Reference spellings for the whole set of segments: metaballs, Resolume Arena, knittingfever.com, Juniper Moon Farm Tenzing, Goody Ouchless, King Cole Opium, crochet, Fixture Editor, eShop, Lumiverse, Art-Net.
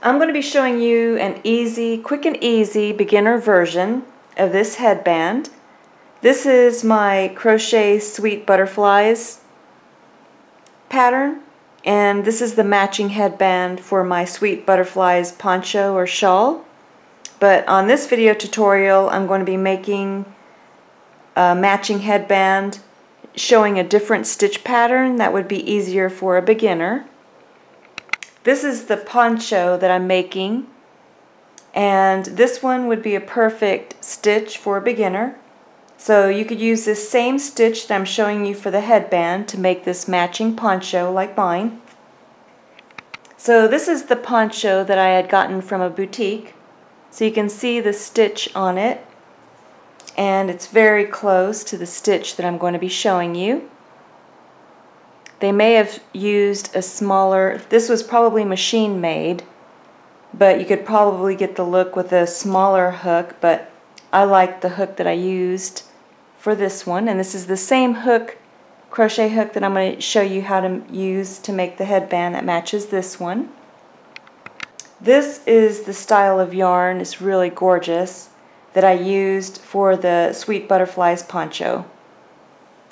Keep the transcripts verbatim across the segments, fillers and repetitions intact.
I'm going to be showing you an easy, quick and easy beginner version of this headband. This is my Crochet Sweet Butterflies pattern, and this is the matching headband for my Sweet Butterflies poncho or shawl. But on this video tutorial, I'm going to be making a matching headband showing a different stitch pattern that would be easier for a beginner. This is the poncho that I'm making, and this one would be a perfect stitch for a beginner. So you could use this same stitch that I'm showing you for the headband to make this matching poncho like mine. So this is the poncho that I had gotten from a boutique. So you can see the stitch on it, and it's very close to the stitch that I'm going to be showing you. They may have used a smaller, this was probably machine made, but you could probably get the look with a smaller hook, but I like the hook that I used for this one, and this is the same hook, crochet hook, that I'm going to show you how to use to make the headband that matches this one. This is the style of yarn, it's really gorgeous, that I used for the Sweet Butterflies poncho.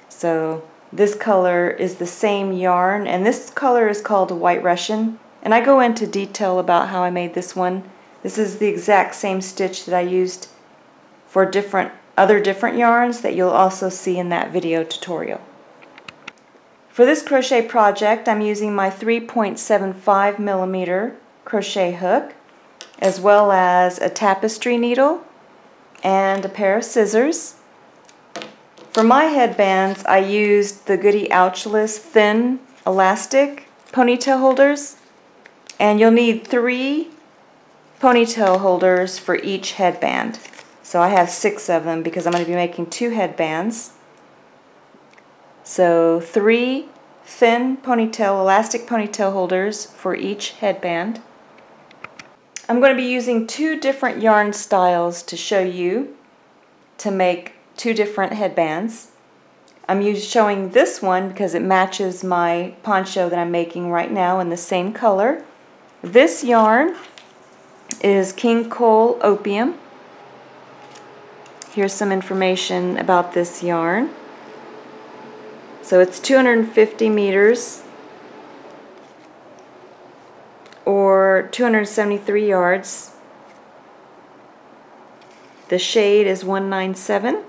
So this color is the same yarn, and this color is called White Russian, and I go into detail about how I made this one. This is the exact same stitch that I used for different other different yarns that you'll also see in that video tutorial. For this crochet project, I'm using my three point seven five millimeter crochet hook, as well as a tapestry needle and a pair of scissors. For my headbands, I used the Goody Ouchless thin elastic ponytail holders, and you'll need three ponytail holders for each headband. So I have six of them because I'm going to be making two headbands. So three thin ponytail, elastic ponytail holders for each headband. I'm going to be using two different yarn styles to show you to make two different headbands. I'm showing this one because it matches my poncho that I'm making right now in the same color. This yarn is King Cole Opium. Here's some information about this yarn. So it's two hundred fifty meters or two hundred seventy-three yards. The shade is one nine seven.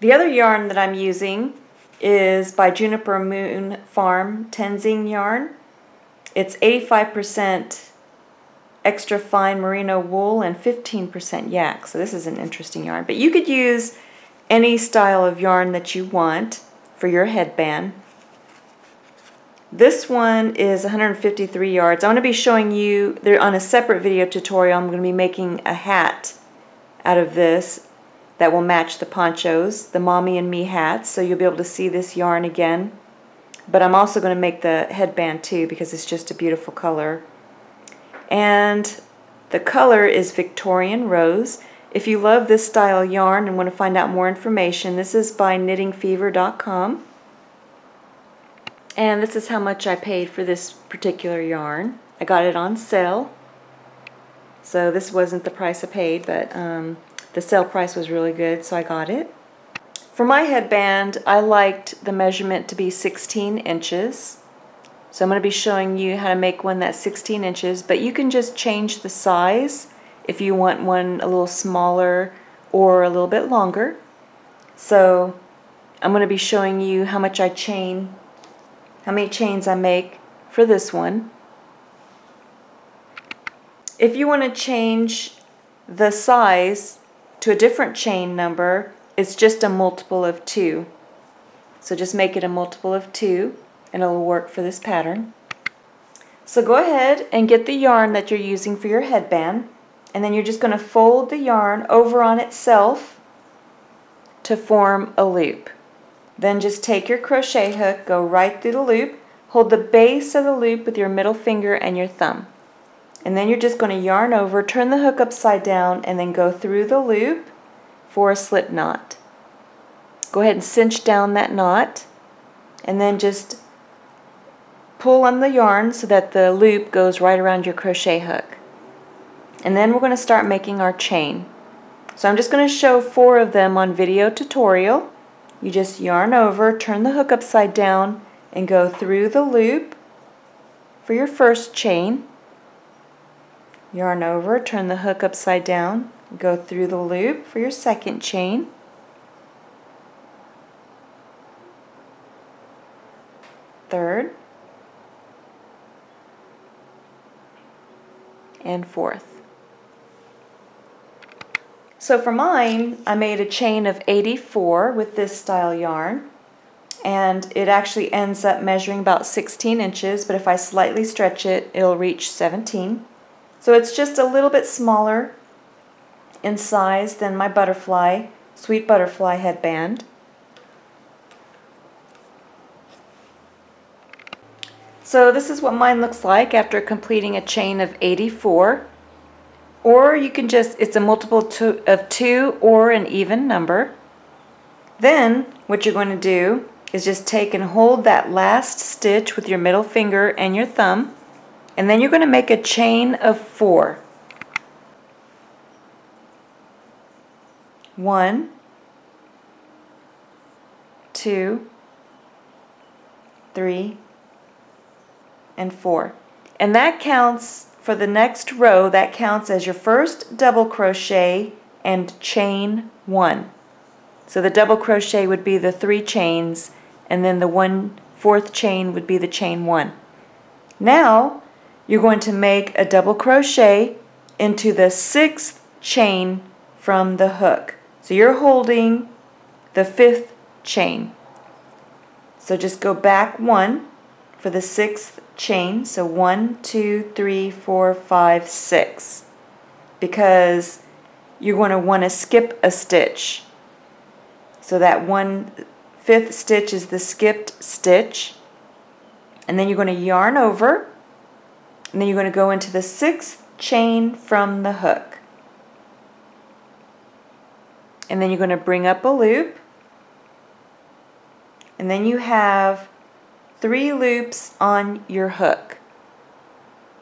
The other yarn that I'm using is by Juniper Moon Farm Tenzing yarn. It's eighty-five percent extra fine merino wool and fifteen percent yak, so this is an interesting yarn. But you could use any style of yarn that you want for your headband. This one is one hundred fifty-three yards. I'm going to be showing you, there on a separate video tutorial, I'm going to be making a hat out of this that will match the ponchos, the Mommy and Me hats, so you'll be able to see this yarn again. But I'm also going to make the headband too because it's just a beautiful color. And the color is Victorian Rose. If you love this style yarn and want to find out more information, this is by knitting fever dot com. And this is how much I paid for this particular yarn. I got it on sale, so this wasn't the price I paid, but um, the sale price was really good, so I got it. For my headband, I liked the measurement to be sixteen inches. So I'm going to be showing you how to make one that's sixteen inches, but you can just change the size if you want one a little smaller or a little bit longer. So I'm going to be showing you how much I chain, how many chains I make for this one. If you want to change the size to a different chain number, it's just a multiple of two. So just make it a multiple of two and it'll work for this pattern. So go ahead and get the yarn that you're using for your headband, and then you're just going to fold the yarn over on itself to form a loop. Then just take your crochet hook, go right through the loop, hold the base of the loop with your middle finger and your thumb. And then you're just going to yarn over, turn the hook upside down, and then go through the loop for a slip knot. Go ahead and cinch down that knot, and then just pull on the yarn so that the loop goes right around your crochet hook. And then we're going to start making our chain. So I'm just going to show four of them on video tutorial. You just yarn over, turn the hook upside down, and go through the loop for your first chain. Yarn over, turn the hook upside down, go through the loop for your second chain. Third. And fourth. So for mine, I made a chain of eighty-four with this style yarn, and it actually ends up measuring about sixteen inches, but if I slightly stretch it, it'll reach seventeen. So it's just a little bit smaller in size than my butterfly, sweet butterfly headband. So this is what mine looks like after completing a chain of eighty-four. Or you can just, it's a multiple two, of two or an even number. Then what you're going to do is just take and hold that last stitch with your middle finger and your thumb, and then you're going to make a chain of four. One, two, three, and four. And that counts for the next row, that counts as your first double crochet and chain one. So the double crochet would be the three chains, and then the one fourth chain would be the chain one. Now you're going to make a double crochet into the sixth chain from the hook. So you're holding the fifth chain. So just go back one for the sixth chain, so one, two, three, four, five, six, because you're going to want to skip a stitch. So that one fifth stitch is the skipped stitch, and then you're going to yarn over, and then you're going to go into the sixth chain from the hook, and then you're going to bring up a loop, and then you have three loops on your hook.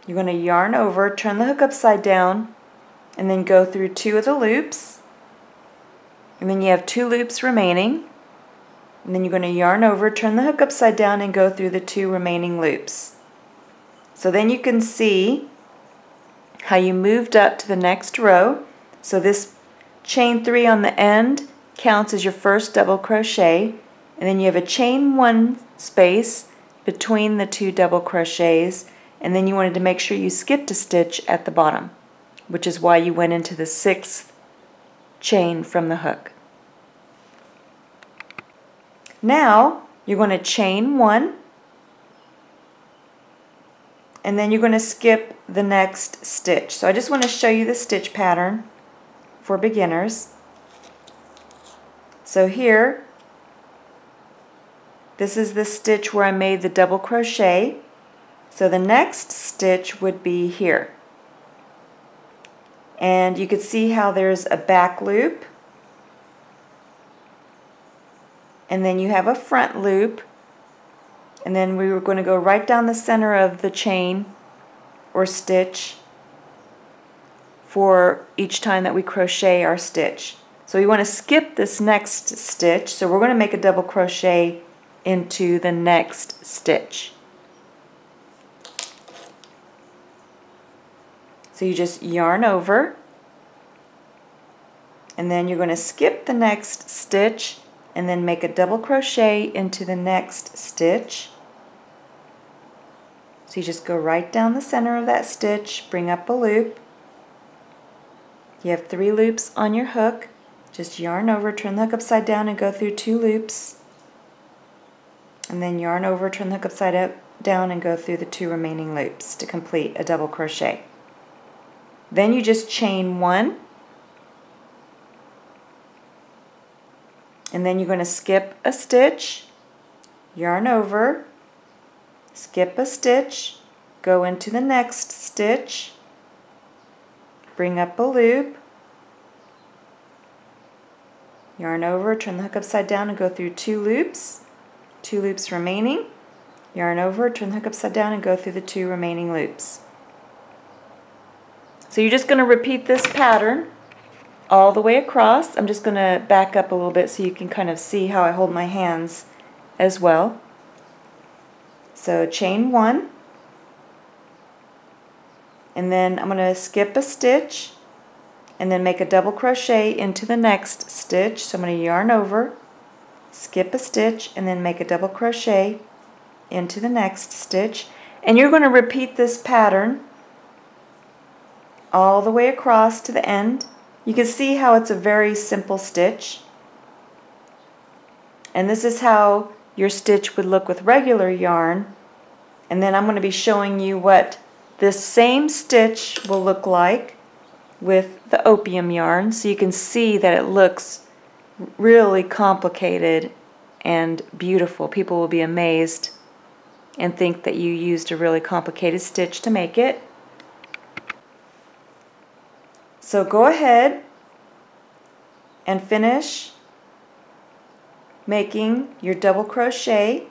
You're going to yarn over, turn the hook upside down, and then go through two of the loops, and then you have two loops remaining, and then you're going to yarn over, turn the hook upside down, and go through the two remaining loops. So then you can see how you moved up to the next row. So this chain three on the end counts as your first double crochet, and then you have a chain one space between the two double crochets, and then you wanted to make sure you skipped a stitch at the bottom, which is why you went into the sixth chain from the hook. Now you're going to chain one, and then you're going to skip the next stitch. So I just want to show you the stitch pattern for beginners. So here, this is the stitch where I made the double crochet, so the next stitch would be here. And you can see how there's a back loop, and then you have a front loop, and then we were going to go right down the center of the chain or stitch for each time that we crochet our stitch. So we want to skip this next stitch, so we're going to make a double crochet into the next stitch. So you just yarn over, and then you're going to skip the next stitch, and then make a double crochet into the next stitch. So you just go right down the center of that stitch, bring up a loop. You have three loops on your hook. Just yarn over, turn the hook upside down, and go through two loops. And then yarn over, turn the hook upside up, down and go through the two remaining loops to complete a double crochet. Then you just chain one, and then you're going to skip a stitch, yarn over, skip a stitch, go into the next stitch, bring up a loop, yarn over, turn the hook upside down and go through two loops, two loops remaining, yarn over, turn the hook upside down and go through the two remaining loops. So you're just going to repeat this pattern all the way across. I'm just going to back up a little bit so you can kind of see how I hold my hands as well. So chain one, and then I'm going to skip a stitch and then make a double crochet into the next stitch. So I'm going to yarn over, skip a stitch, and then make a double crochet into the next stitch. And you're going to repeat this pattern all the way across to the end. You can see how it's a very simple stitch. And this is how your stitch would look with regular yarn. And then I'm going to be showing you what this same stitch will look like with the opium yarn, so you can see that it looks really complicated and beautiful. People will be amazed and think that you used a really complicated stitch to make it. So go ahead and finish making your double crochet,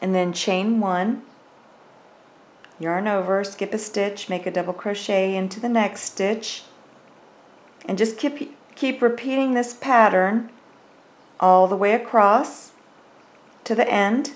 and then chain one, yarn over, skip a stitch, make a double crochet into the next stitch, and just keep keep repeating this pattern all the way across to the end.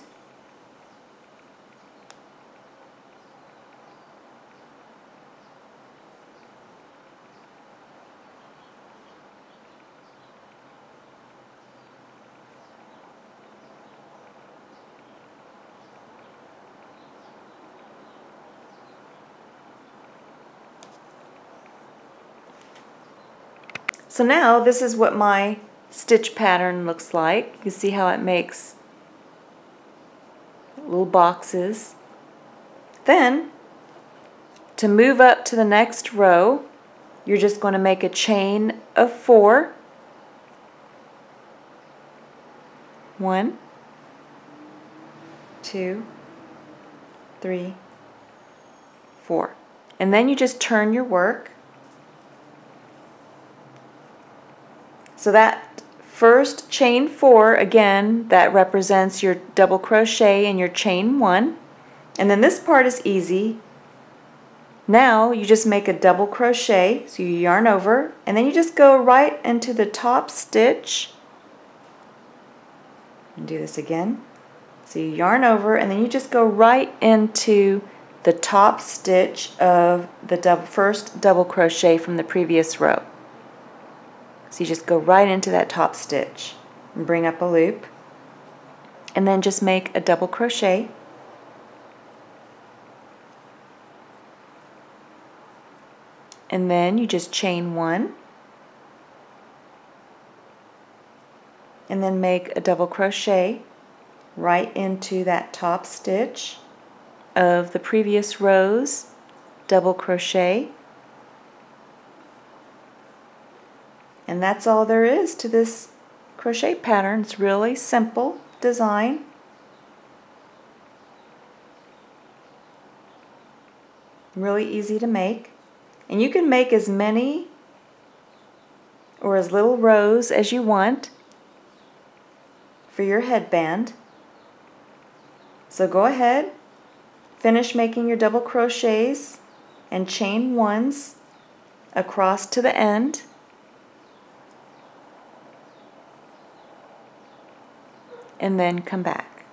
So now this is what my stitch pattern looks like. You can see how it makes little boxes. Then to move up to the next row, you're just going to make a chain of four. One, two, three, four. And then you just turn your work. So that first chain four, again, that represents your double crochet and your chain one. And then this part is easy. Now you just make a double crochet, so you yarn over, and then you just go right into the top stitch. And do this again. So you yarn over, and then you just go right into the top stitch of the double, first double crochet from the previous row. So you just go right into that top stitch and bring up a loop, and then just make a double crochet, and then you just chain one, and then make a double crochet right into that top stitch of the previous rows, double crochet. And that's all there is to this crochet pattern. It's really simple design. Really easy to make. And you can make as many or as little rows as you want for your headband. So go ahead, finish making your double crochets and chain ones across to the end. And then come back.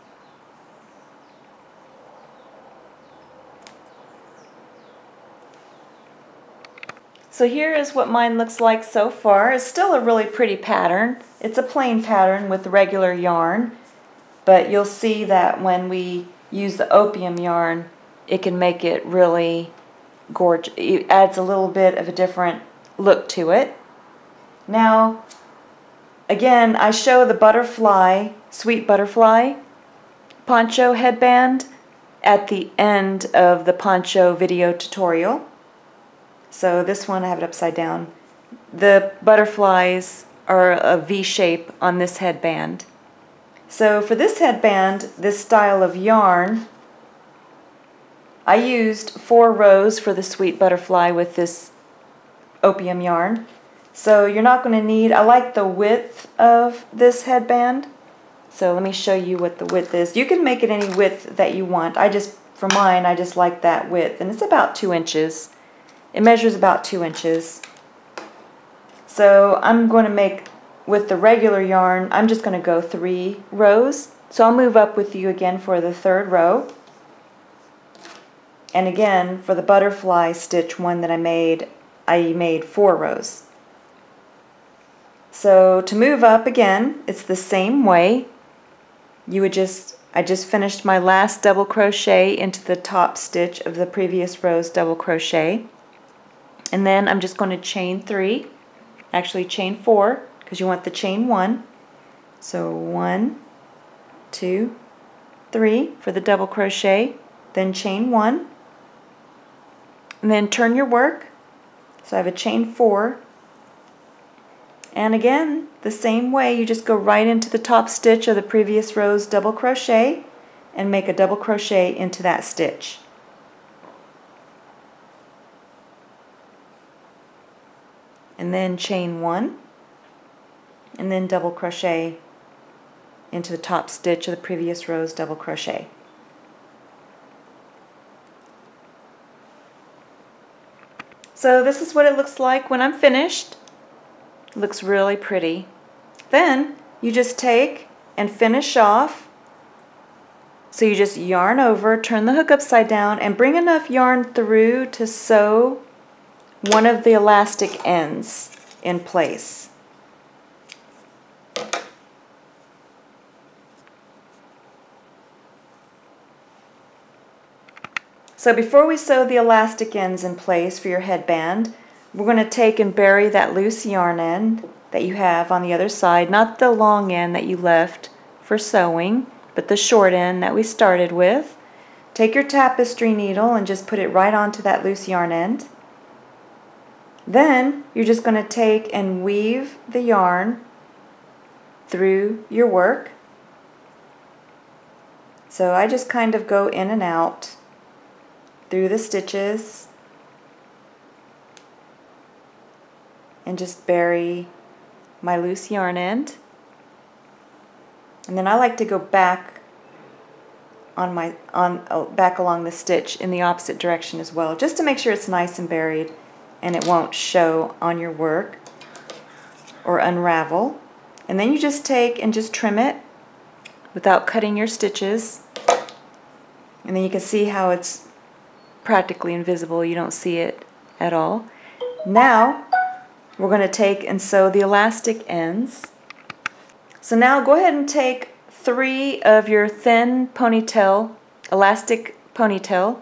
So here is what mine looks like so far. It's still a really pretty pattern. It's a plain pattern with regular yarn, but you'll see that when we use the opium yarn, it can make it really gorgeous. It adds a little bit of a different look to it. Now, again, I show the butterfly, sweet butterfly, poncho headband at the end of the poncho video tutorial. So this one, I have it upside down. The butterflies are a V shape on this headband. So for this headband, this style of yarn, I used four rows for the sweet butterfly with this opium yarn. So you're not going to need, I like the width of this headband. So let me show you what the width is. You can make it any width that you want. I just, for mine, I just like that width. And it's about two inches. It measures about two inches. So I'm going to make, with the regular yarn, I'm just going to go three rows. So I'll move up with you again for the third row. And again, for the butterfly stitch one that I made, I made four rows. So to move up again, it's the same way. You would just, I just finished my last double crochet into the top stitch of the previous row's double crochet. And then I'm just going to chain three, actually chain four, because you want the chain one. So one, two, three for the double crochet, then chain one, and then turn your work. So I have a chain four, and again the same way, you just go right into the top stitch of the previous row's double crochet and make a double crochet into that stitch. And then chain one, and then double crochet into the top stitch of the previous row's double crochet. So this is what it looks like when I'm finished. It looks really pretty. Then you just take and finish off. So you just yarn over, turn the hook upside down, and bring enough yarn through to sew one of the elastic ends in place. So before we sew the elastic ends in place for your headband, we're going to take and bury that loose yarn end that you have on the other side, not the long end that you left for sewing, but the short end that we started with. Take your tapestry needle and just put it right onto that loose yarn end. Then you're just going to take and weave the yarn through your work. So I just kind of go in and out through the stitches and just bury my loose yarn end. And then I like to go back on my on oh, back along the stitch in the opposite direction as well, just to make sure it's nice and buried and it won't show on your work or unravel. And then you just take and just trim it without cutting your stitches, and then you can see how it's practically invisible. You don't see it at all. Now we're going to take and sew the elastic ends. So now go ahead and take three of your thin ponytail, elastic ponytail,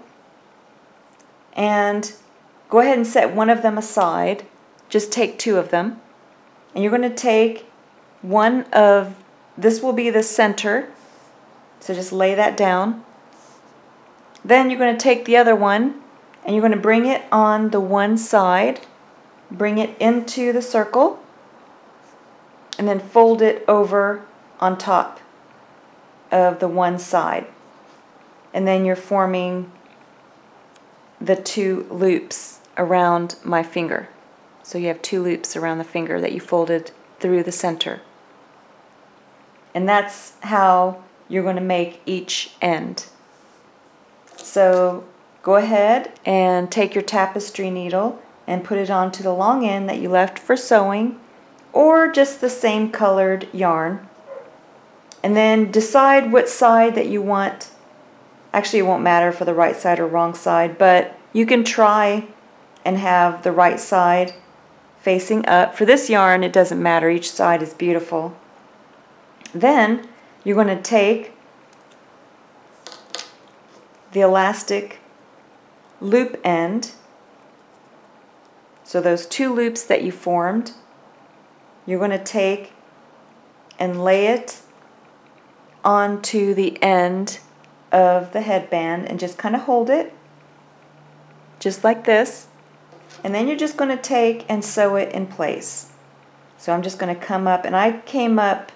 and go ahead and set one of them aside. Just take two of them, and you're going to take one of, this will be the center, so just lay that down. Then you're going to take the other one and you're going to bring it on the one side, bring it into the circle, and then fold it over on top of the one side. And then you're forming the two loops around my finger. So you have two loops around the finger that you folded through the center. And that's how you're going to make each end. So go ahead and take your tapestry needle and put it onto the long end that you left for sewing, or just the same colored yarn, and then decide what side that you want. Actually, it won't matter for the right side or wrong side, but you can try and have the right side facing up. For this yarn, it doesn't matter, each side is beautiful. Then you're going to take the elastic loop end, so those two loops that you formed, you're going to take and lay it onto the end of the headband and just kind of hold it just like this, and then you're just going to take and sew it in place. So I'm just going to come up, and I came up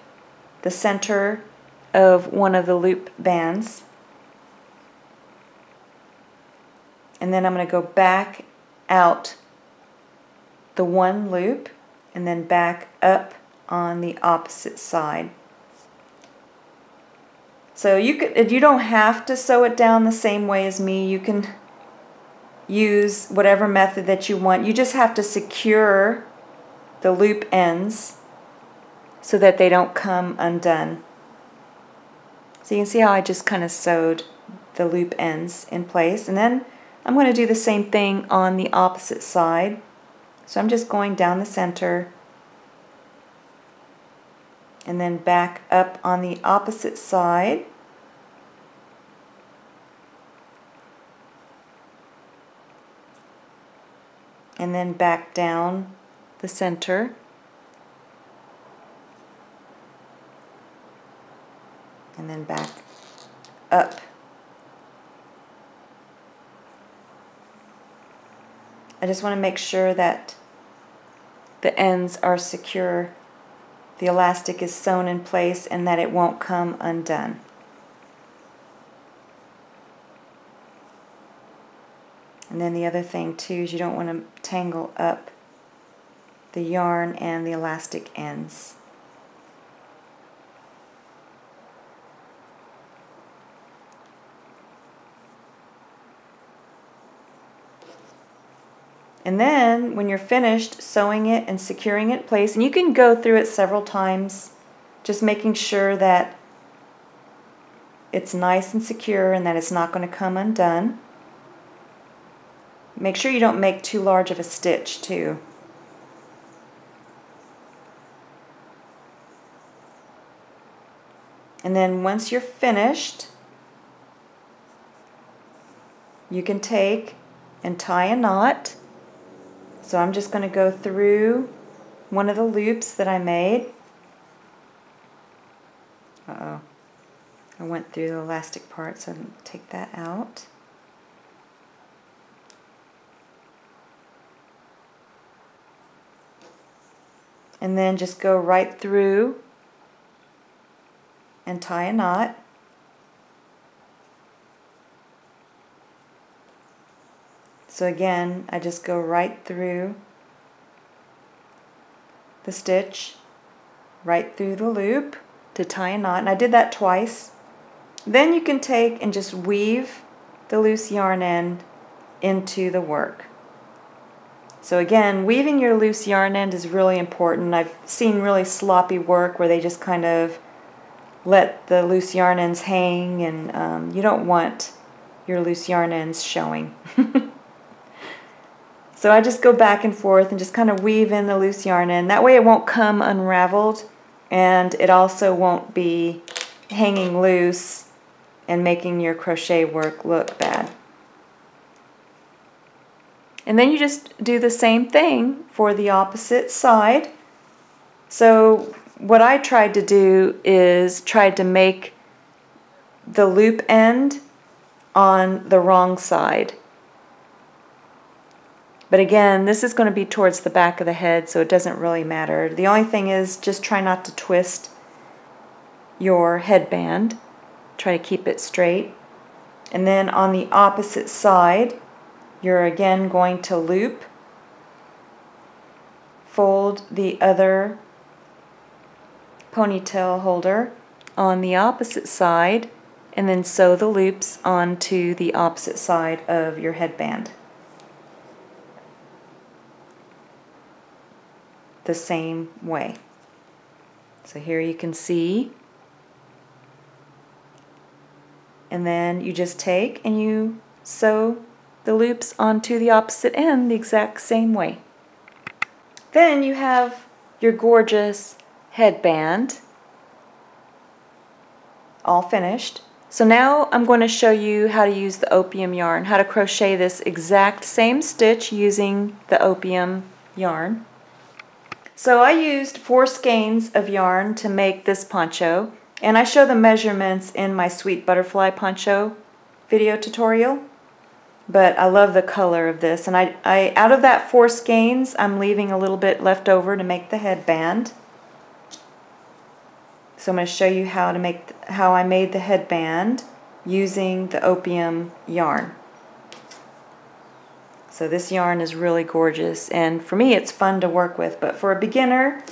the center of one of the loop bands, and then I'm going to go back out the one loop and then back up on the opposite side. So you could, you don't have to sew it down the same way as me. You can use whatever method that you want. You just have to secure the loop ends so that they don't come undone. So you can see how I just kind of sewed the loop ends in place, and then I'm going to do the same thing on the opposite side. So I'm just going down the center and then back up on the opposite side. And then back down the center. And then back up. I just want to make sure that the ends are secure, the elastic is sewn in place, and that it won't come undone. And then the other thing too is you don't want to tangle up the yarn and the elastic ends. And then when you're finished sewing it and securing it in place, and you can go through it several times just making sure that it's nice and secure and that it's not going to come undone. Make sure you don't make too large of a stitch too. And then once you're finished, you can take and tie a knot. So I'm just going to go through one of the loops that I made. Uh-oh. I went through the elastic part, so I'm going to take that out. And then just go right through and tie a knot. So again, I just go right through the stitch, right through the loop to tie a knot, and I did that twice. Then you can take and just weave the loose yarn end into the work. So again, weaving your loose yarn end is really important. I've seen really sloppy work where they just kind of let the loose yarn ends hang, and um, you don't want your loose yarn ends showing. So I just go back and forth and just kind of weave in the loose yarn end. That way it won't come unraveled, and it also won't be hanging loose and making your crochet work look bad. And then you just do the same thing for the opposite side. So what I tried to do is tried to make the loop end on the wrong side. But again, this is going to be towards the back of the head, so it doesn't really matter. The only thing is just try not to twist your headband. Try to keep it straight. And then on the opposite side, you're again going to loop, fold the other ponytail holder on the opposite side, and then sew the loops onto the opposite side of your headband. The same way. So here you can see, and then you just take and you sew the loops onto the opposite end the exact same way. Then you have your gorgeous headband all finished. So now I'm going to show you how to use the opium yarn, how to crochet this exact same stitch using the opium yarn. So I used four skeins of yarn to make this poncho. And I show the measurements in my Sweet Butterfly Poncho video tutorial. But I love the color of this. And I, I out of that four skeins, I'm leaving a little bit left over to make the headband. So I'm going to show you how to make the, how I made the headband using the opium yarn. So this yarn is really gorgeous, and for me it's fun to work with, but for a beginner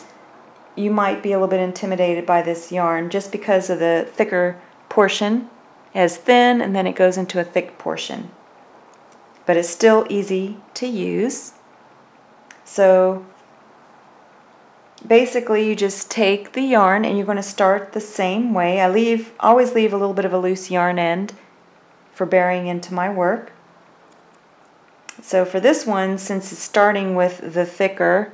you might be a little bit intimidated by this yarn just because of the thicker portion. As thin, and then it goes into a thick portion. But it's still easy to use. So basically you just take the yarn and you're going to start the same way. I leave, always leave a little bit of a loose yarn end for burying into my work. So for this one, since it's starting with the thicker,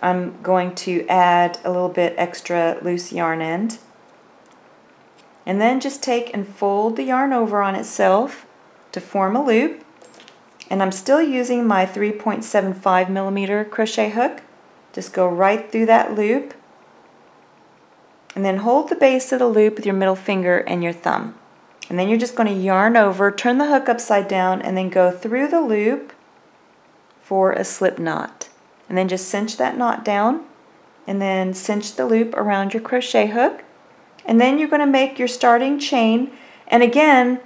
I'm going to add a little bit extra loose yarn end. And then just take and fold the yarn over on itself to form a loop. And I'm still using my three point seven five millimeter crochet hook. Just go right through that loop, and then hold the base of the loop with your middle finger and your thumb. And then you're just going to yarn over, turn the hook upside down, and then go through the loop for a slip knot. And then just cinch that knot down, and then cinch the loop around your crochet hook. And then you're going to make your starting chain. And again,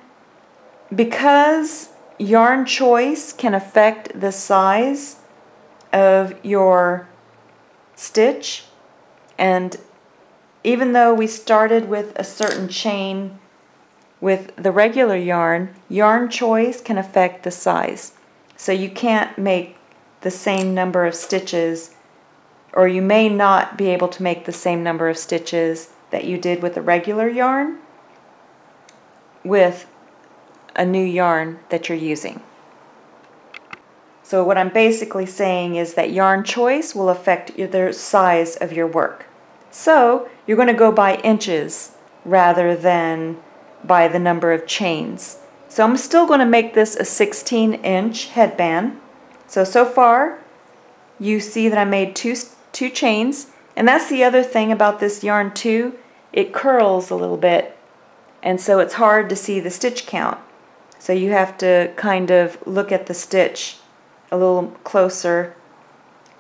because yarn choice can affect the size of your stitch, and even though we started with a certain chain with the regular yarn, yarn choice can affect the size. So you can't make the same number of stitches, or you may not be able to make the same number of stitches that you did with the regular yarn with a new yarn that you're using. So what I'm basically saying is that yarn choice will affect the size of your work. So you're going to go by inches rather than by the number of chains. So I'm still going to make this a sixteen inch headband. So, so far you see that I made two, two chains, and that's the other thing about this yarn too. It curls a little bit, and so it's hard to see the stitch count. So you have to kind of look at the stitch a little closer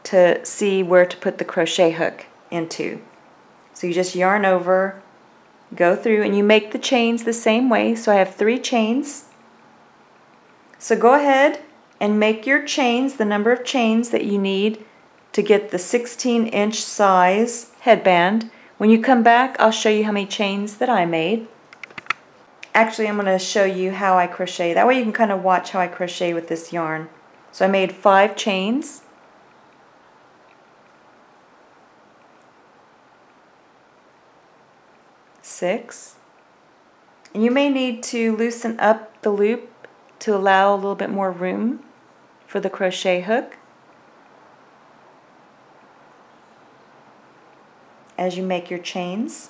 to see where to put the crochet hook into. So you just yarn over, go through, and you make the chains the same way. So I have three chains. So go ahead and make your chains, the number of chains that you need to get the sixteen inch size headband. When you come back, I'll show you how many chains that I made. Actually, I'm going to show you how I crochet. That way you can kind of watch how I crochet with this yarn. So I made five chains. Six. And you may need to loosen up the loop to allow a little bit more room for the crochet hook as you make your chains.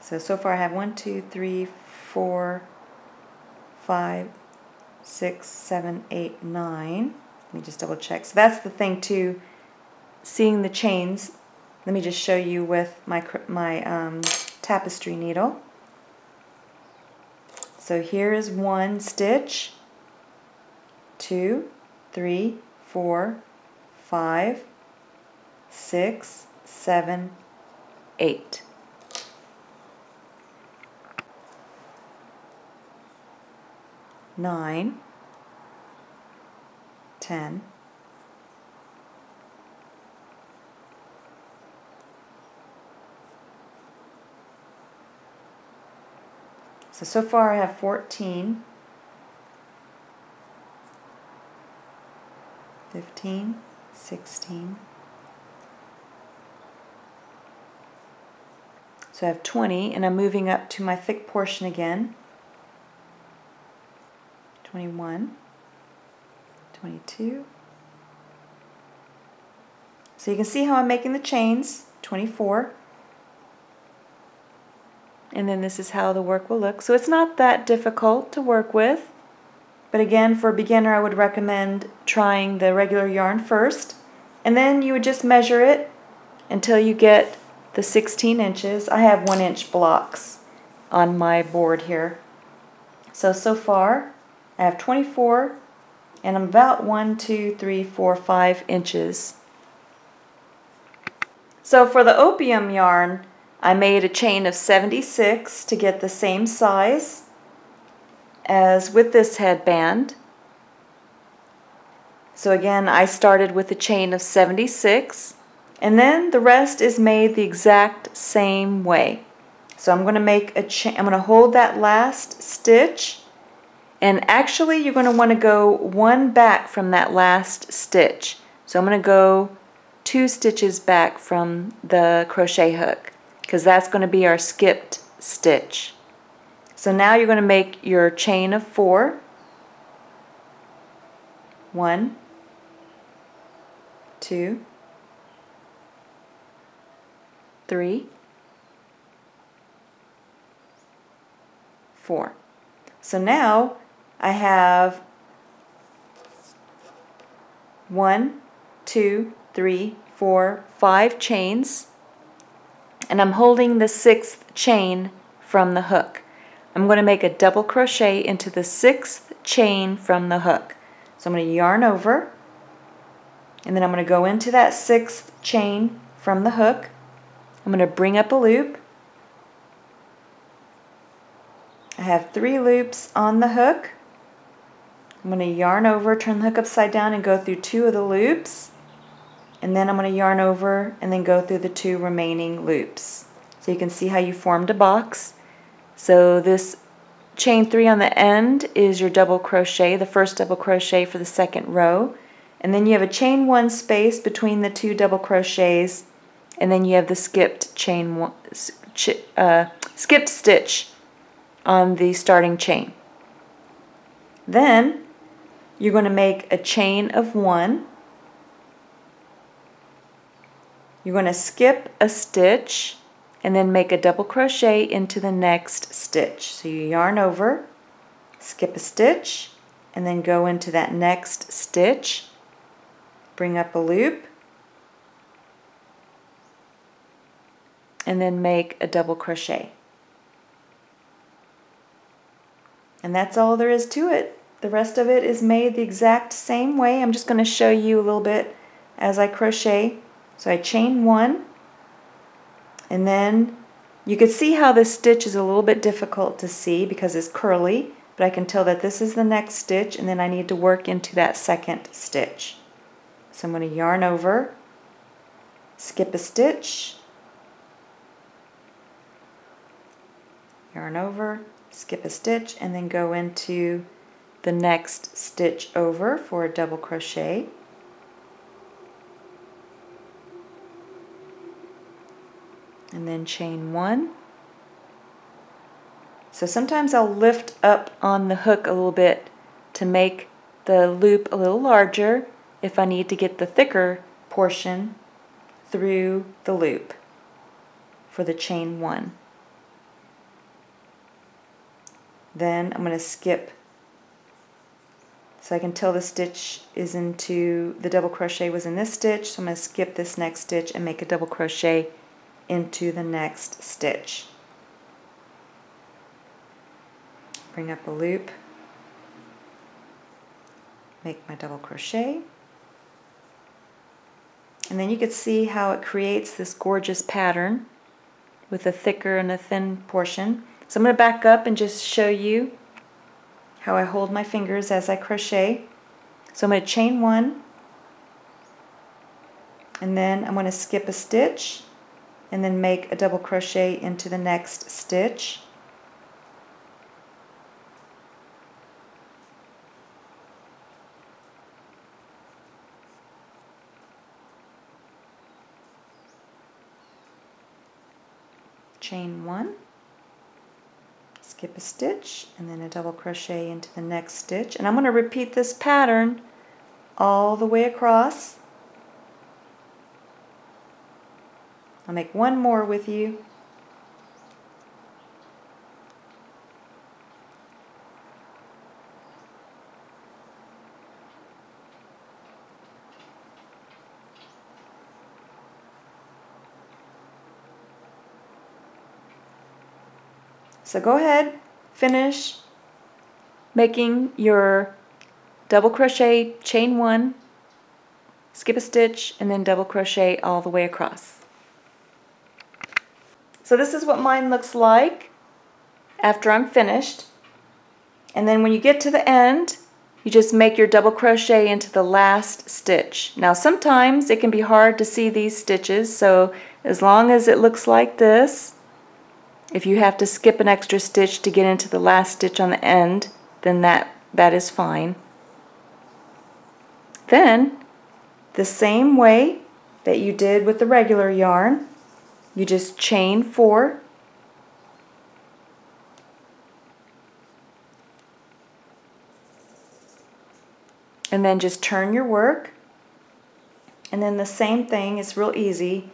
So, so far I have one, two, three, four, five, six, seven, eight, nine. Let me just double check. So that's the thing too, seeing the chains. Let me just show you with my, my um, tapestry needle. So here is one stitch, two, three, four, five, six, seven, eight. Nine, ten, so so far I have fourteen, fifteen, sixteen, so I have twenty, and I'm moving up to my thick portion again. Twenty-one, twenty-two. So you can see how I'm making the chains. Twenty-four, and then this is how the work will look. So it's not that difficult to work with, but again, for a beginner I would recommend trying the regular yarn first and then you would just measure it until you get the sixteen inches. I have one inch blocks on my board here. So, so far I have twenty-four, and I'm about one, two, three, four, five inches. So for the opium yarn, I made a chain of seventy-six to get the same size as with this headband. So again, I started with a chain of seventy-six, and then the rest is made the exact same way. So I'm going to make a chain. I'm going to hold that last stitch, and actually you're going to want to go one back from that last stitch. So I'm going to go two stitches back from the crochet hook, because that's going to be our skipped stitch. So now you're going to make your chain of four. One, two, three, four. So now I have one, two, three, four, five chains, and I'm holding the sixth chain from the hook. I'm going to make a double crochet into the sixth chain from the hook. So I'm going to yarn over, and then I'm going to go into that sixth chain from the hook. I'm going to bring up a loop. I have three loops on the hook. I'm going to yarn over, turn the hook upside down, and go through two of the loops, and then I'm going to yarn over and then go through the two remaining loops. So you can see how you formed a box. So this chain three on the end is your double crochet, the first double crochet for the second row, and then you have a chain one space between the two double crochets, and then you have the skipped chain one, uh, skipped stitch on the starting chain. Then you're going to make a chain of one. You're going to skip a stitch and then make a double crochet into the next stitch. So you yarn over, skip a stitch, and then go into that next stitch, bring up a loop, and then make a double crochet. And that's all there is to it. The rest of it is made the exact same way. I'm just going to show you a little bit as I crochet. So I chain one, and then you can see how this stitch is a little bit difficult to see because it's curly, but I can tell that this is the next stitch, and then I need to work into that second stitch. So I'm going to yarn over, skip a stitch, yarn over, skip a stitch, and then go into the next stitch over for a double crochet. And then chain one. So sometimes I'll lift up on the hook a little bit to make the loop a little larger if I need to get the thicker portion through the loop for the chain one. Then I'm going to skip, so I can tell the stitch is into, the double crochet was in this stitch, so I'm going to skip this next stitch and make a double crochet into the next stitch. Bring up a loop, make my double crochet, and then you can see how it creates this gorgeous pattern with a thicker and a thin portion. So I'm going to back up and just show you how I hold my fingers as I crochet. So I'm going to chain one, and then I'm going to skip a stitch, and then make a double crochet into the next stitch. Chain one, skip a stitch, and then a double crochet into the next stitch. And I'm going to repeat this pattern all the way across. I'll make one more with you. So go ahead, finish making your double crochet, chain one, skip a stitch, and then double crochet all the way across. So this is what mine looks like after I'm finished. And then when you get to the end, you just make your double crochet into the last stitch. Now sometimes it can be hard to see these stitches, so as long as it looks like this, if you have to skip an extra stitch to get into the last stitch on the end, then that, that is fine. Then, the same way that you did with the regular yarn, you just chain four, and then just turn your work, and then the same thing, it's real easy,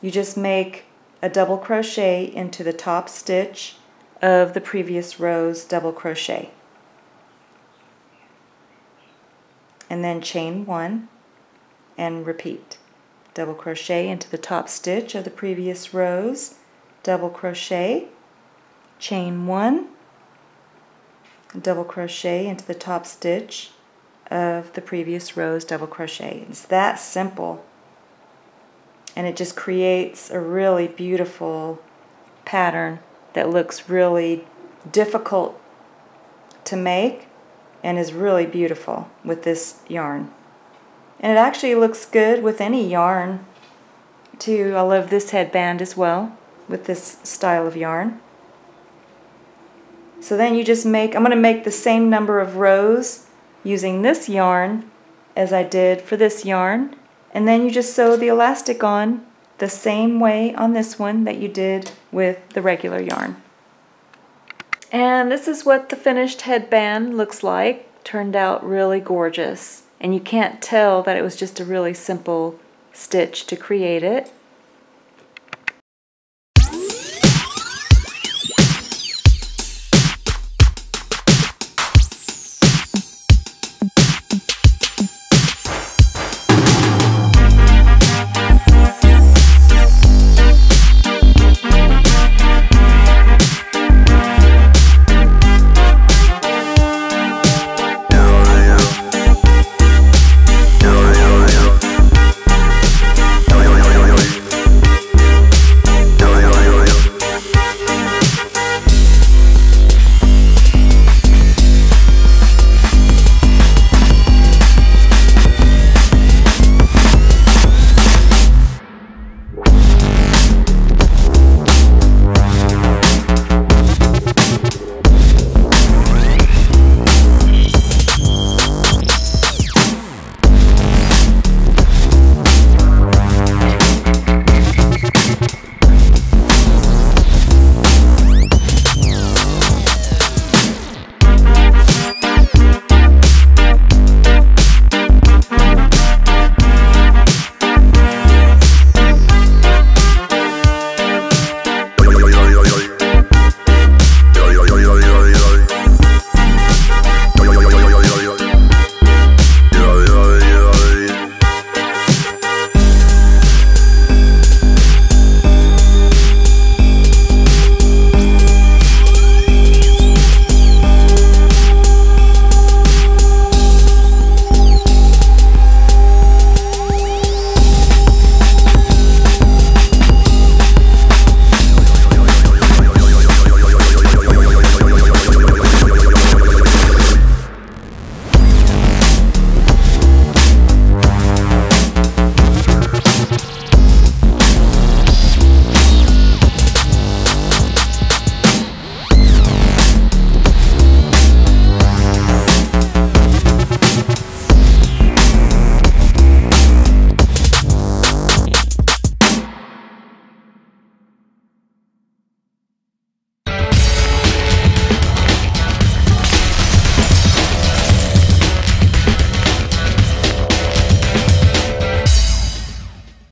you just make a double crochet into the top stitch of the previous row's double crochet, and then chain one and repeat. Double crochet into the top stitch of the previous row's double crochet, chain one, double crochet into the top stitch of the previous row's double crochet. It's that simple, and it just creates a really beautiful pattern that looks really difficult to make and is really beautiful with this yarn. And it actually looks good with any yarn too. I love this headband as well with this style of yarn. So then you just make, I'm going to make the same number of rows using this yarn as I did for this yarn, and then you just sew the elastic on the same way on this one that you did with the regular yarn. And this is what the finished headband looks like. Turned out really gorgeous, and you can't tell that it was just a really simple stitch to create it.